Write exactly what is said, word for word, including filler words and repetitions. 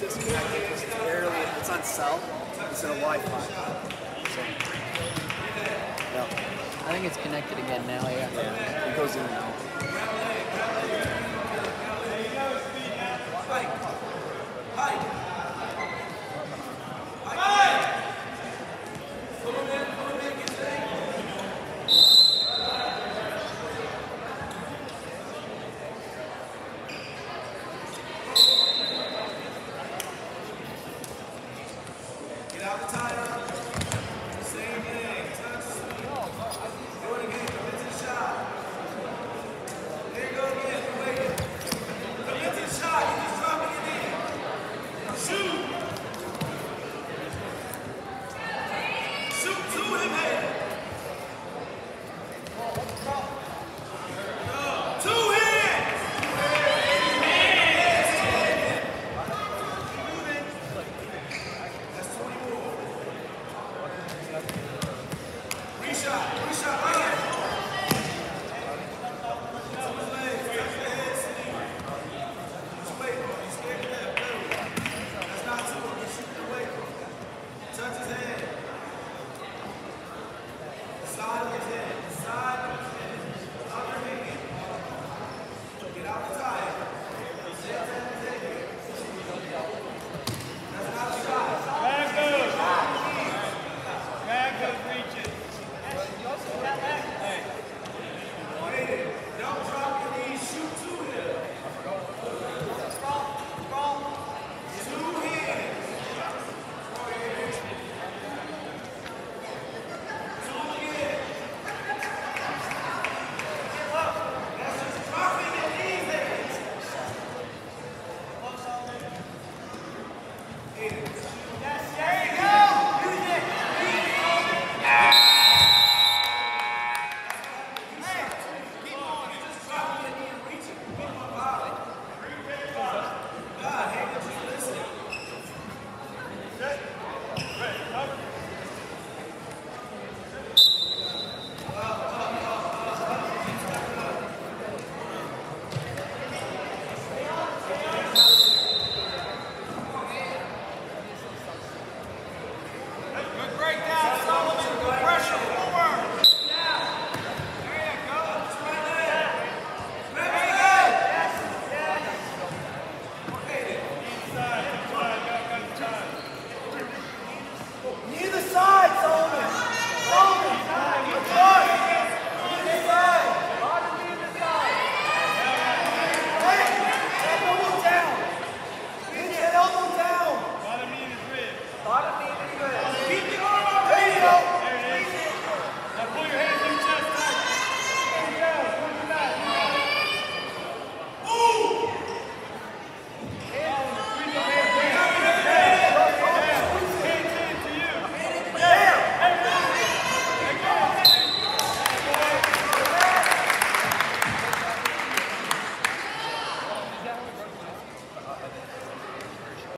it's disconnected because it's barely, it's on cell instead of Wi-Fi. So, yeah. I think it's connected again now, yeah. Yeah. It goes in and out.